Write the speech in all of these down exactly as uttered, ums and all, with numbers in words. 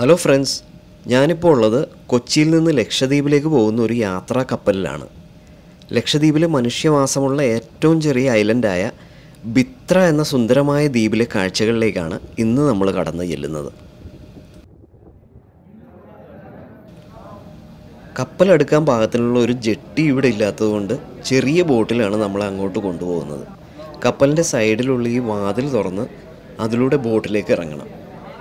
Hello friends, ഞാനിപ്പോൾ ഉള്ളത് കൊച്ചിയിൽ നിന്ന് ലക്ഷദ്വീപിലേക്ക് പോകുന്ന ഒരു യാത്രാ കപ്പലിലാണ്. ലക്ഷദ്വീപിലെ മനുഷ്യവാസമുള്ള ഏറ്റവും ചെറിയ ഐലൻഡായ ബിത്ര എന്ന സുന്ദരമായ ദ്വീപിലെ കാഴ്ചകളിലേക്കാണ് ഇന്ന് നമ്മൾ കടന്നു ചെല്ലുന്നത്. കപ്പൽ അടുക്കാൻ പാകത്തിനുള്ള ഒരു ജെട്ടി ഇവിടെ ഇല്ലാത്തതുകൊണ്ട് ചെറിയ ബോട്ടിലാണ് നമ്മൾ അങ്ങോട്ട് കൊണ്ടുപോകുന്നത്. കപ്പലിന്റെ സൈഡിലുള്ള ഈ വാതിൽ തുറന്ന് അതിലൂടെ ബോട്ടിലേക്ക് ഇറങ്ങണം.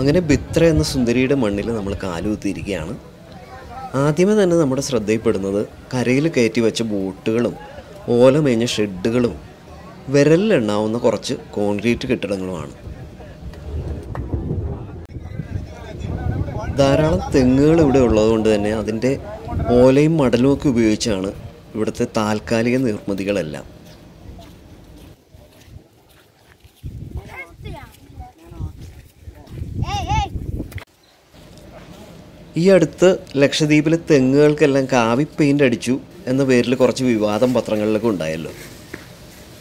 അങ്ങനെ ബിത്ര എന്ന സുന്ദരിയുടെ മണ്ണിൽ നമ്മൾ കാലുകുത്തിയിരിക്കുകയാണ്. ആദ്യമേ തന്നെ നമ്മുടെ ശ്രദ്ധയിൽപ്പെടുന്നത് കരയിൽ കയറ്റി വെച്ച ബോട്ടുകളും ഓലമേഞ്ഞ ഷെഡുകളും വിരലിലെണ്ണാവുന്ന കുറച്ച് കോൺക്രീറ്റ് കെട്ടിടങ്ങളുമാണ്. ധാരാളം തെങ്ങുകൾ ഇവിടെ ഉള്ളതുകൊണ്ട് തന്നെ അതിൻ്റെ ഓലയും മടലും ഒക്കെ ഉപയോഗിച്ചാണ് ഇവിടുത്തെ താൽക്കാലിക നിർമ്മിതികളെല്ലാം. ഈ അടുത്ത് ലക്ഷദ്വീപിലെ തെങ്ങുകൾക്കെല്ലാം കാവി പെയിൻ്റ് അടിച്ചു എന്ന പേരിൽ കുറച്ച് വിവാദം പത്രങ്ങളിലൊക്കെ ഉണ്ടായല്ലോ.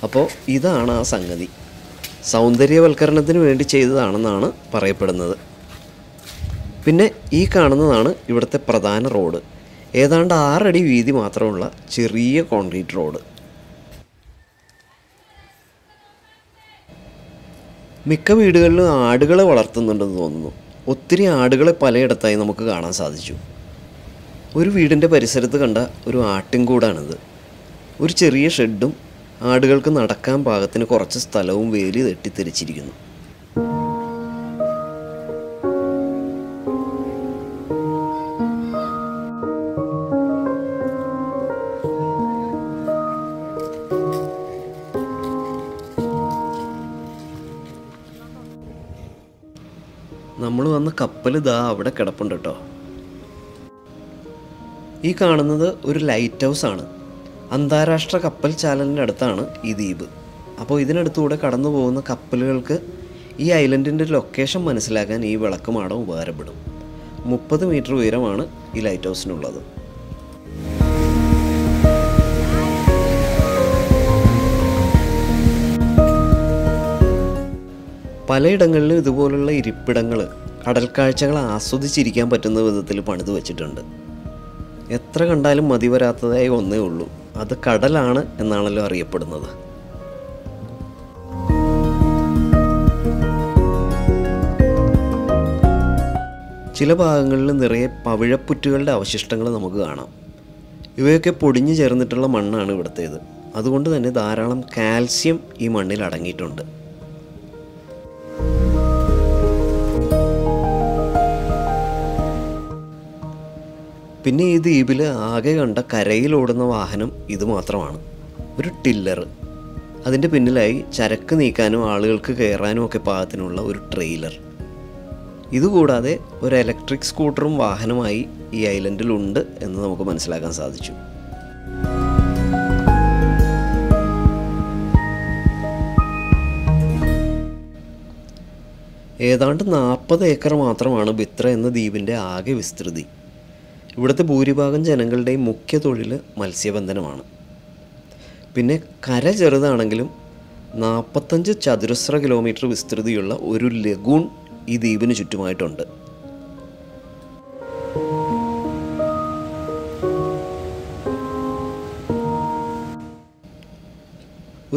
അപ്പോൾ ഇതാണ് ആ സംഗതി. സൗന്ദര്യവൽക്കരണത്തിന് വേണ്ടി ചെയ്തതാണെന്നാണ് പറയപ്പെടുന്നത്. പിന്നെ ഈ കാണുന്നതാണ് ഇവിടുത്തെ പ്രധാന റോഡ്. ഏതാണ്ട് ആറടി വീതി മാത്രമുള്ള ചെറിയ കോൺക്രീറ്റ് റോഡ്. മിക്ക വീടുകളിലും ആടുകളെ വളർത്തുന്നുണ്ടെന്ന് തോന്നുന്നു. ഒത്തിരി ആടുകളെ പലയിടത്തായി നമുക്ക് കാണാൻ സാധിച്ചു. ഒരു വീടിൻ്റെ പരിസരത്ത് കണ്ട ഒരു ആട്ടിൻകൂടാണിത്. ഒരു ചെറിയ ഷെഡും ആടുകൾക്ക് നടക്കാൻ പാകത്തിന് കുറച്ച് സ്ഥലവും വേലി തെട്ടിത്തെറിച്ചിരിക്കുന്നു. നമ്മൾ വന്ന കപ്പൽ ദാ അവിടെ കിടപ്പുണ്ട് കേട്ടോ. ഈ കാണുന്നത് ഒരു ലൈറ്റ് ഹൗസ് ആണ്. അന്താരാഷ്ട്ര കപ്പൽ ചാനലിൻ്റെ അടുത്താണ് ഈ ദ്വീപ്. അപ്പോൾ ഇതിനടുത്തൂടെ കടന്നു പോകുന്ന കപ്പലുകൾക്ക് ഈ ഐലൻഡിൻ്റെ ലൊക്കേഷൻ മനസ്സിലാക്കാൻ ഈ വിളക്കുമാടം ഉപകാരപ്പെടും. മുപ്പത് മീറ്റർ ഉയരമാണ് ഈ ലൈറ്റ് ഹൗസിനുള്ളത്. പലയിടങ്ങളിലും ഇതുപോലുള്ള ഇരിപ്പിടങ്ങൾ കടൽക്കാഴ്ചകൾ ആസ്വദിച്ചിരിക്കാൻ പറ്റുന്ന വിധത്തിൽ പണിത് വെച്ചിട്ടുണ്ട്. എത്ര കണ്ടാലും മതി വരാത്തതായി ഒന്നേ ഉള്ളൂ, അത് കടലാണ് എന്നാണല്ലോ അറിയപ്പെടുന്നത്. ചില ഭാഗങ്ങളിൽ നിറയെ പവിഴപ്പുറ്റുകളുടെ അവശിഷ്ടങ്ങൾ നമുക്ക് കാണാം. ഇവയൊക്കെ പൊടിഞ്ഞു ചേർന്നിട്ടുള്ള മണ്ണാണ് ഇവിടുത്തേത്. അതുകൊണ്ട് തന്നെ ധാരാളം കാൽസ്യം ഈ മണ്ണിൽ അടങ്ങിയിട്ടുണ്ട്. പിന്നെ ഈ ദ്വീപിൽ ആകെ കണ്ട കരയിലോടുന്ന വാഹനം ഇത് മാത്രമാണ്. ഒരു ടില്ലർ, അതിൻ്റെ പിന്നിലായി ചരക്ക് നീക്കാനും ആളുകൾക്ക് കയറാനും ഒക്കെ പാകത്തിനുള്ള ഒരു ട്രെയിലർ. ഇതുകൂടാതെ ഒരു ഇലക്ട്രിക് സ്കൂട്ടറും വാഹനമായി ഈ ഐലൻഡിലുണ്ട് എന്ന് നമുക്ക് മനസ്സിലാക്കാൻ സാധിച്ചു. ഏതാണ്ട് നാൽപ്പത് ഏക്കർ മാത്രമാണ് ബിത്ര എന്ന ദ്വീപിൻ്റെ ആകെ വിസ്തൃതി. ഇവിടുത്തെ ഭൂരിഭാഗം ജനങ്ങളുടെയും മുഖ്യ തൊഴിൽ മത്സ്യബന്ധനമാണ്. പിന്നെ കര ചെറുതാണെങ്കിലും നാൽപ്പത്തഞ്ച് ചതുരശ്ര കിലോമീറ്റർ വിസ്തൃതിയുള്ള ഒരു ലഗൂൺ ഈ ദ്വീപിന് ചുറ്റുമായിട്ടുണ്ട്.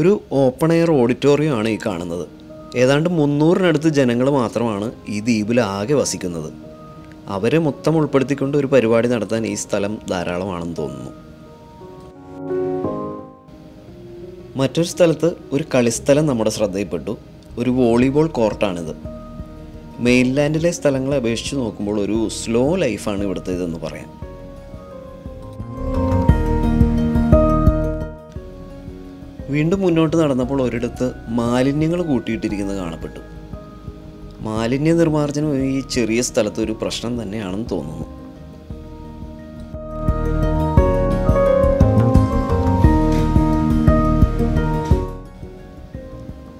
ഒരു ഓപ്പൺ എയർ ഓഡിറ്റോറിയം ആണ് ഈ കാണുന്നത്. ഏതാണ്ട് മുന്നൂറിനടുത്ത് ജനങ്ങൾ മാത്രമാണ് ഈ ദ്വീപിൽ ആകെ വസിക്കുന്നത്. അവരെ മൊത്തം ഉൾപ്പെടുത്തിക്കൊണ്ട് ഒരു പരിപാടി നടത്താൻ ഈ സ്ഥലം ധാരാളമാണെന്ന് തോന്നുന്നു. മറ്റൊരു സ്ഥലത്ത് ഒരു കളിസ്ഥലം നമ്മുടെ ശ്രദ്ധയിൽപ്പെട്ടു. ഒരു വോളിബോൾ കോർട്ടാണിത്. മെയിൻലാൻഡിലെ സ്ഥലങ്ങളെ അപേക്ഷിച്ച് നോക്കുമ്പോൾ ഒരു സ്ലോ ലൈഫാണ് ഇവിടുത്തെ ഇതെന്ന് പറയാം. വീണ്ടും മുന്നോട്ട് നടന്നപ്പോൾ ഒരിടത്ത് മാലിന്യങ്ങൾ കൂട്ടിയിട്ടിരിക്കുന്നത് കാണപ്പെട്ടു. മാലിന്യ നിർമ്മാർജ്ജനം ഈ ചെറിയ സ്ഥലത്ത് ഒരു പ്രശ്നം തന്നെയാണെന്ന് തോന്നുന്നു.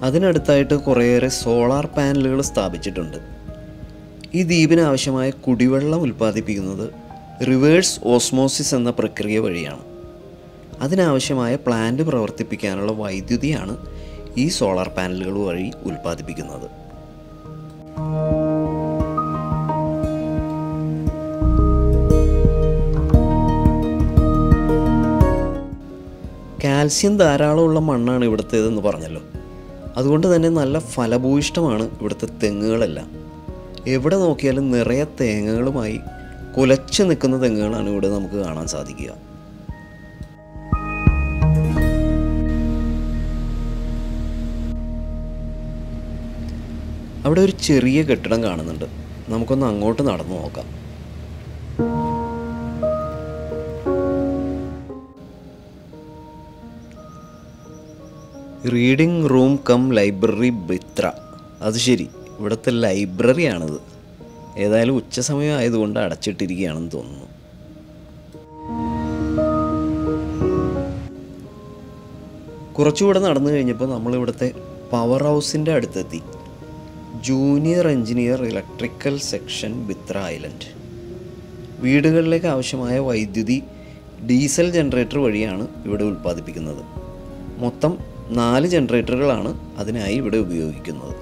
അതിനടുത്തായിട്ട് കുറേയേറെ സോളാർ പാനലുകൾ സ്ഥാപിച്ചിട്ടുണ്ട്. ഈ ദ്വീപിനാവശ്യമായ കുടിവെള്ളം ഉൽപ്പാദിപ്പിക്കുന്നത് റിവേഴ്സ് ഓസ്മോസിസ് എന്ന പ്രക്രിയ വഴിയാണ്. അതിനാവശ്യമായ പ്ലാന്റ് പ്രവർത്തിപ്പിക്കാനുള്ള വൈദ്യുതിയാണ് ഈ സോളാർ പാനലുകൾ വഴി ഉൽപ്പാദിപ്പിക്കുന്നത്. കാൽസ്യം ധാരാളമുള്ള മണ്ണാണ് ഇവിടുത്തേതെന്ന് പറഞ്ഞല്ലോ. അതുകൊണ്ട് തന്നെ നല്ല ഫലഭൂയിഷ്ടമാണ് ഇവിടുത്തെ തെങ്ങുകളെല്ലാം. എവിടെ നോക്കിയാലും നിറയെ തേങ്ങകളുമായി കുലച്ച് നിൽക്കുന്ന തെങ്ങുകളാണ് ഇവിടെ നമുക്ക് കാണാൻ സാധിക്കുക. അവിടെ ഒരു ചെറിയ കെട്ടിടം കാണുന്നുണ്ട്. നമുക്കൊന്ന് അങ്ങോട്ട് നടന്നു നോക്കാം. Reading room cum library Bitra. അത് ശരി, ഇവിടുത്തെ ലൈബ്രറിയാണിത്. ഏതായാലും ഉച്ചസമയം ആയതുകൊണ്ട് അടച്ചിട്ടിരിക്കുകയാണെന്ന് തോന്നുന്നു. കുറച്ചുകൂടെ നടന്നു കഴിഞ്ഞപ്പോൾ നമ്മളിവിടുത്തെ പവർ ഹൗസിൻ്റെ അടുത്തെത്തി. Junior engineer electrical section Bitra island. വീടുകളിലേക്ക് ആവശ്യമായ വൈദ്യുതി ഡീസൽ ജനറേറ്റർ വഴിയാണ് ഇവിടെ ഉൽപ്പാദിപ്പിക്കുന്നത്. മൊത്തം നാല് ജനറേറ്ററുകളാണ് അതിനായി ഇവിടെ ഉപയോഗിക്കുന്നത്.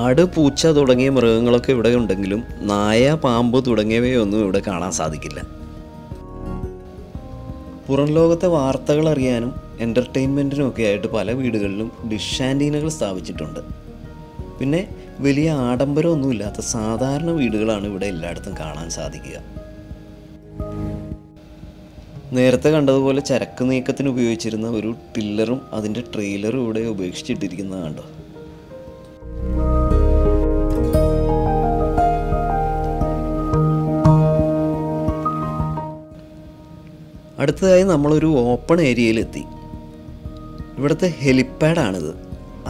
ആട്, പൂച്ച തുടങ്ങിയ മൃഗങ്ങളൊക്കെ ഇവിടെ ഉണ്ടെങ്കിലും നായ, പാമ്പ് തുടങ്ങിയവയൊന്നും ഇവിടെ കാണാൻ സാധിക്കില്ല. പുറം ലോകത്തെ വാർത്തകൾ അറിയാനും എൻ്റർടൈൻമെൻറ്റിനുമൊക്കെ ആയിട്ട് പല വീടുകളിലും ഡിഷ് ആൻറ്റീനകൾ സ്ഥാപിച്ചിട്ടുണ്ട്. പിന്നെ വലിയ ആഡംബരമൊന്നുമില്ലാത്ത സാധാരണ വീടുകളാണ് ഇവിടെ എല്ലായിടത്തും കാണാൻ സാധിക്കുക. നേരത്തെ കണ്ടതുപോലെ ചരക്ക് നീക്കത്തിന് ഉപയോഗിച്ചിരുന്ന ഒരു ടില്ലറും അതിൻ്റെ ട്രെയിലറും ഇവിടെ ഉപേക്ഷിച്ചിട്ടിരിക്കുന്നത് കണ്ടോ. അടുത്തതായി നമ്മളൊരു ഓപ്പൺ ഏരിയയിലെത്തി. ഇവിടുത്തെ ഹെലിപ്പാഡാണിത്.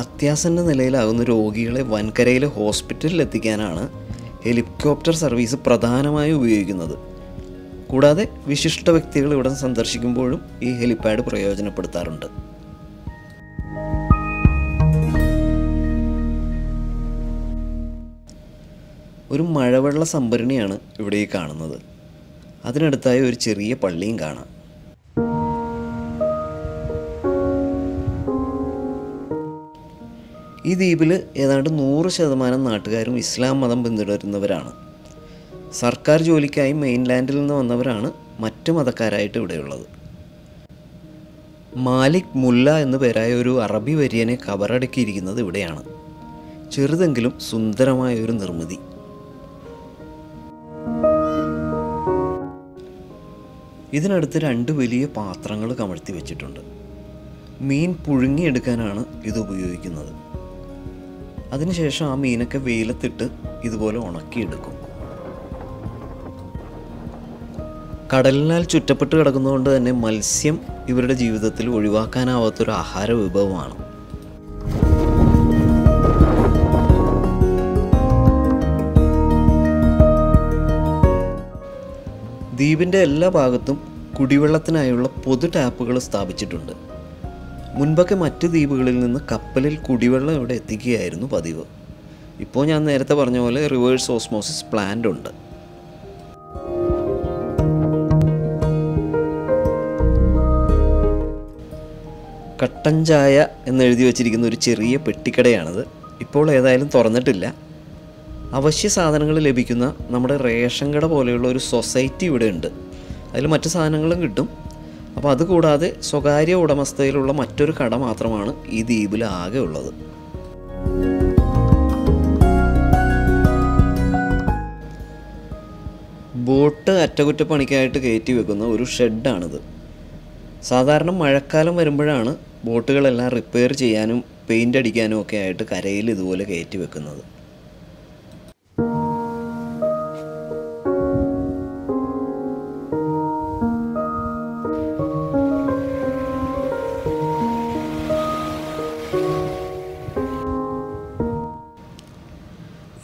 അത്യാസന്ന നിലയിലാകുന്ന രോഗികളെ വൻകരയിലെ ഹോസ്പിറ്റലിൽ എത്തിക്കാനാണ് ഹെലികോപ്റ്റർ സർവീസ് പ്രധാനമായി ഉപയോഗിക്കുന്നത്. കൂടാതെ വിശിഷ്ട വ്യക്തികൾ ഇവിടെ സന്ദർശിക്കുമ്പോഴും ഈ ഹെലിപാഡ് പ്രയോജനപ്പെടുത്താറുണ്ട്. ഒരു മഴവെള്ള സംഭരണിയാണ് ഇവിടെ കാണുന്നത്. അതിനടുത്തായി ഒരു ചെറിയ പള്ളിയും കാണാം. ഈ ദ്വീപിൽ ഏതാണ്ട് നൂറ് ശതമാനം നാട്ടുകാരും ഇസ്ലാം മതം പിന്തുടരുന്നവരാണ്. സർക്കാർ ജോലിക്കായി മെയിൻലാൻഡിൽ നിന്ന് വന്നവരാണ് മറ്റു മതക്കാരായിട്ട് ഇവിടെയുള്ളത്. മാലിക് മുല്ല എന്നു പേരായ ഒരു അറബി വര്യനെ കബറടക്കിയിരിക്കുന്നത് ഇവിടെയാണ്. ചെറുതെങ്കിലും സുന്ദരമായ ഒരു നിർമ്മിതി. ഇതിനടുത്ത് രണ്ട് വലിയ പാത്രങ്ങൾ കമഴ്ത്തി വെച്ചിട്ടുണ്ട്. മീൻ പുഴുങ്ങിയെടുക്കാനാണ് ഇത് ഉപയോഗിക്കുന്നത്. അതിനുശേഷം ആ മീനൊക്കെ വെയിലത്തിട്ട് ഇതുപോലെ ഉണക്കിയെടുക്കും. കടലിനാൽ ചുറ്റപ്പെട്ട് കിടക്കുന്നതുകൊണ്ട് തന്നെ മത്സ്യം ഇവരുടെ ജീവിതത്തിൽ ഒഴിവാക്കാനാവാത്തൊരു ആഹാര വിഭവമാണ്. ദ്വീപിൻ്റെ എല്ലാ ഭാഗത്തും കുടിവെള്ളത്തിനായുള്ള പൊതു ടാപ്പുകൾ സ്ഥാപിച്ചിട്ടുണ്ട്. മുൻപൊക്കെ മറ്റ് ദ്വീപുകളിൽ നിന്ന് കപ്പലിൽ കുടിവെള്ളം ഇവിടെ എത്തിക്കുകയായിരുന്നു പതിവ്. ഇപ്പോൾ ഞാൻ നേരത്തെ പറഞ്ഞ പോലെ റിവേഴ്സ് ഓസ്മോസിസ് പ്ലാന്റ് ഉണ്ട്. കട്ടൻ ചായ എന്നെഴുതി വച്ചിരിക്കുന്ന ഒരു ചെറിയ പെട്ടിക്കടയാണിത്. ഇപ്പോൾ ഏതായാലും തുറന്നിട്ടില്ല. അവശ്യ സാധനങ്ങൾ ലഭിക്കുന്ന നമ്മുടെ റേഷൻ കട പോലെയുള്ള ഒരു സൊസൈറ്റി ഇവിടെ ഉണ്ട്. അതിൽ മറ്റു സാധനങ്ങളും കിട്ടും. അപ്പോൾ അതുകൂടാതെ സ്വകാര്യ ഉടമസ്ഥതയിലുള്ള മറ്റൊരു കട മാത്രമാണ് ഈ ദ്വീപിൽ ആകെ ഉള്ളത്. ബോട്ട് അറ്റകുറ്റപ്പണിക്കായിട്ട് കയറ്റി വെക്കുന്ന ഒരു ഷെഡാണിത്. സാധാരണ മഴക്കാലം വരുമ്പോഴാണ് ബോട്ടുകളെല്ലാം റിപ്പയർ ചെയ്യാനും പെയിൻ്റ് അടിക്കാനും ഒക്കെ ആയിട്ട് കരയിൽ ഇതുപോലെ കയറ്റി വെക്കുന്നത്.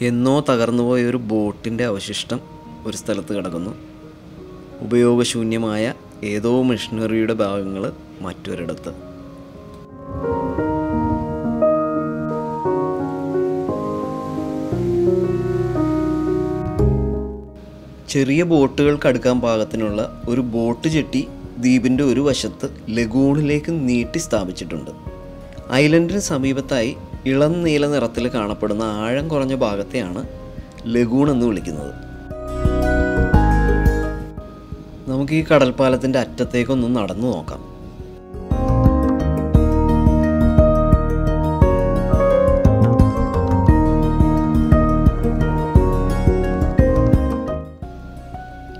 എന്നോ തകർന്നുപോയ ഒരു ബോട്ടിൻ്റെ അവശിഷ്ടം ഒരു സ്ഥലത്ത് കിടക്കുന്നു. ഉപയോഗശൂന്യമായ ഏതോ മിഷനറിയുടെ ഭാഗങ്ങൾ മറ്റൊരിടത്ത്. ചെറിയ ബോട്ടുകൾക്ക് അടുക്കാൻ പാകത്തിനുള്ള ഒരു ബോട്ട് ജെട്ടി ദ്വീപിൻ്റെ ഒരു വശത്ത് ലഗൂണിലേക്ക് നീട്ടി സ്ഥാപിച്ചിട്ടുണ്ട്. ഐലൻഡിന് സമീപത്തായി ഇളം നീല നിറത്തിൽ കാണപ്പെടുന്ന ആഴം കുറഞ്ഞ ഭാഗത്തെയാണ് ലഗൂൺ എന്ന് വിളിക്കുന്നത്. നമുക്ക് ഈ കടൽപ്പാലത്തിൻ്റെ അറ്റത്തേക്കൊന്ന് നടന്നു നോക്കാം.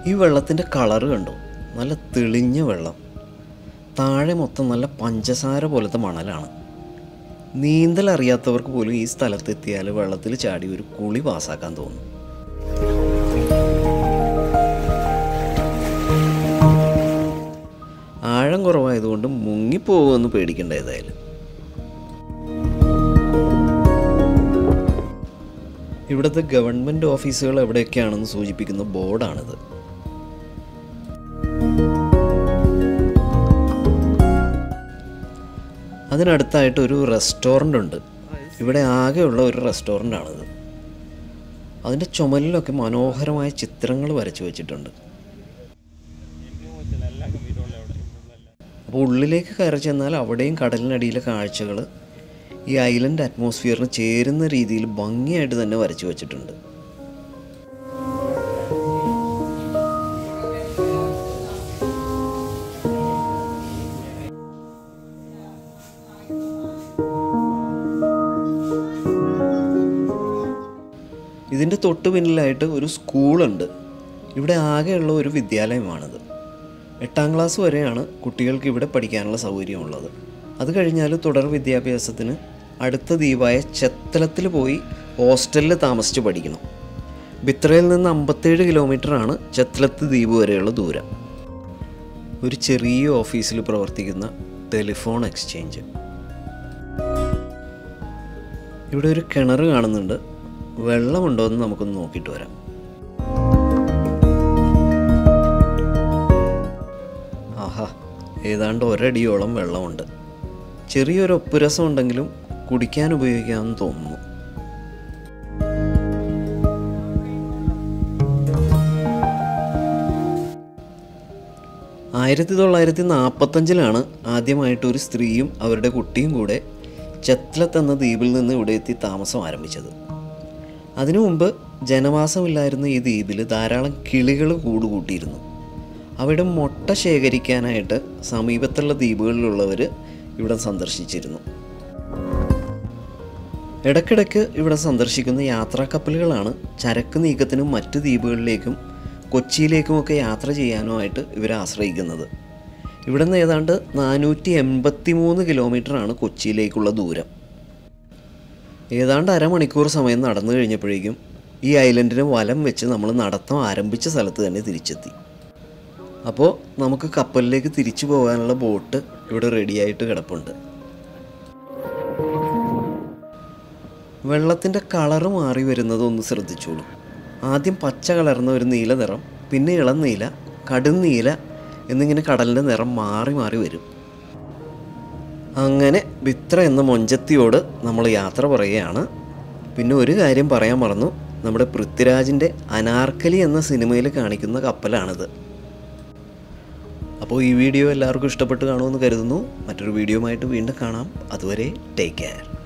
ഈ വെള്ളത്തിൻ്റെ കളറ് കണ്ടോ, നല്ല തെളിഞ്ഞ വെള്ളം. താഴെ മൊത്തം നല്ല പഞ്ചസാര പോലത്തെ മണലാണ്. നീന്തൽ അറിയാത്തവർക്ക് പോലും ഈ സ്ഥലത്തെത്തിയാൽ വെള്ളത്തിൽ ചാടി ഒരു കുളി പാസ്സാക്കാൻ തോന്നും. ആഴം കുറവായതുകൊണ്ട് മുങ്ങിപ്പോകുമെന്ന് പേടിക്കേണ്ട. ഏതായാലും ഇവിടുത്തെ ഗവൺമെൻറ് ഓഫീസുകൾ എവിടെയൊക്കെയാണെന്ന് സൂചിപ്പിക്കുന്ന ബോർഡാണിത്. അതിനടുത്തായിട്ട് ഒരു റെസ്റ്റോറൻ്റ് ഉണ്ട്. ഇവിടെ ആകെയുള്ള ഒരു റെസ്റ്റോറൻ്റാണിത്. അതിൻ്റെ ചുമലിലൊക്കെ മനോഹരമായ ചിത്രങ്ങൾ വരച്ചു വച്ചിട്ടുണ്ട്. അപ്പോൾ ഉള്ളിലേക്ക് കയറി ചെന്നാൽ അവിടെയും കടലിനടിയിലെ കാഴ്ചകൾ ഈ ഐലൻഡ് അറ്റ്മോസ്ഫിയറിന് ചേരുന്ന രീതിയിൽ ഭംഗിയായിട്ട് തന്നെ വരച്ചു വച്ചിട്ടുണ്ട്. ഇതിൻ്റെ തൊട്ട് പിന്നിലായിട്ട് ഒരു സ്കൂളുണ്ട്. ഇവിടെ ആകെയുള്ള ഒരു വിദ്യാലയമാണിത്. എട്ടാം ക്ലാസ് വരെയാണ് കുട്ടികൾക്ക് ഇവിടെ പഠിക്കാനുള്ള സൗകര്യമുള്ളത്. അത് കഴിഞ്ഞാൽ തുടർ വിദ്യാഭ്യാസത്തിന് അടുത്ത ദ്വീപായ ചെത്തലത്തിൽ പോയി ഹോസ്റ്റലിൽ താമസിച്ച് പഠിക്കണം. ബിത്രയിൽ നിന്ന് അമ്പത്തേഴ് കിലോമീറ്ററാണ് ചെത്തലത്ത് ദ്വീപ് വരെയുള്ള ദൂരം. ഒരു ചെറിയ ഓഫീസിൽ പ്രവർത്തിക്കുന്ന ടെലിഫോൺ എക്സ്ചേഞ്ച്. ഇവിടെ ഒരു കിണർ കാണുന്നുണ്ട്. വെള്ളമുണ്ടോ എന്ന് നമുക്കൊന്ന് നോക്കിയിട്ട് വരാം. ഏതാണ്ട് ഒരടിയോളം വെള്ളമുണ്ട്. ചെറിയൊരു ഉപ്പുരസം ഉണ്ടെങ്കിലും കുടിക്കാൻ ഉപയോഗിക്കാമെന്ന് തോന്നുന്നു. ആയിരത്തി തൊള്ളായിരത്തി നാൽപ്പത്തഞ്ചിലാണ് ആദ്യമായിട്ട് ഒരു സ്ത്രീയും അവരുടെ കുട്ടിയും കൂടെ ചെത്തലത്ത് എന്ന ദ്വീപിൽ നിന്ന് ഇവിടെ എത്തി താമസം ആരംഭിച്ചത്. അതിനു മുമ്പ് ജനവാസമില്ലായിരുന്ന ഈ ദ്വീപിൽ ധാരാളം കിളികൾ കൂടുകൂട്ടിയിരുന്നു. അവിടെ മുട്ട ശേഖരിക്കാനായിട്ട് സമീപത്തുള്ള ദ്വീപുകളിലുള്ളവർ ഇവിടെ സന്ദർശിച്ചിരുന്നു. ഇടയ്ക്കിടയ്ക്ക് ഇവിടെ സന്ദർശിക്കുന്ന യാത്രാ കപ്പലുകളാണ് ചരക്ക് നീക്കത്തിനും മറ്റ് ദ്വീപുകളിലേക്കും കൊച്ചിയിലേക്കുമൊക്കെ യാത്ര ചെയ്യാനുമായിട്ട് ഇവരെ ആശ്രയിക്കുന്നത്. ഇവിടെ നിന്ന് ഏതാണ്ട് നാനൂറ്റി എൺപത്തി മൂന്ന് കിലോമീറ്ററാണ് കൊച്ചിയിലേക്കുള്ള ദൂരം. ഏതാണ്ട് അരമണിക്കൂർ സമയം നടന്നു കഴിഞ്ഞപ്പോഴേക്കും ഈ ഐലൻഡിനെ വലം വെച്ച് നമ്മൾ നടത്തം ആരംഭിച്ച സ്ഥലത്ത് തന്നെ തിരിച്ചെത്തി. അപ്പോൾ നമുക്ക് കപ്പലിലേക്ക് തിരിച്ചു പോകാനുള്ള ബോട്ട് ഇവിടെ റെഡിയായിട്ട് കിടപ്പുണ്ട്. വെള്ളത്തിൻ്റെ കളറ് മാറി വരുന്നത് ഒന്ന് ശ്രദ്ധിച്ചോളൂ. ആദ്യം പച്ച കളർന്ന ഒരു നീല നിറം, പിന്നെ ഇളം നീല, കടും നീല എന്നിങ്ങനെ കടലിൻ്റെ നിറം മാറി മാറി വരും. അങ്ങനെ ബിത്ര എന്ന മൊഞ്ചത്തിയോട് നമ്മൾ യാത്ര പറയുകയാണ്. പിന്നെ ഒരു കാര്യം പറയാൻ മറന്നു, നമ്മുടെ പൃഥ്വിരാജിൻ്റെ അനാർക്കലി എന്ന സിനിമയിൽ കാണിക്കുന്ന കപ്പലാണിത്. അപ്പോൾ ഈ വീഡിയോ എല്ലാവർക്കും ഇഷ്ടപ്പെട്ട് കാണുമെന്ന് കരുതുന്നു. മറ്റൊരു വീഡിയോയുമായിട്ട് വീണ്ടും കാണാം. അതുവരെ ടേക്ക് കെയർ.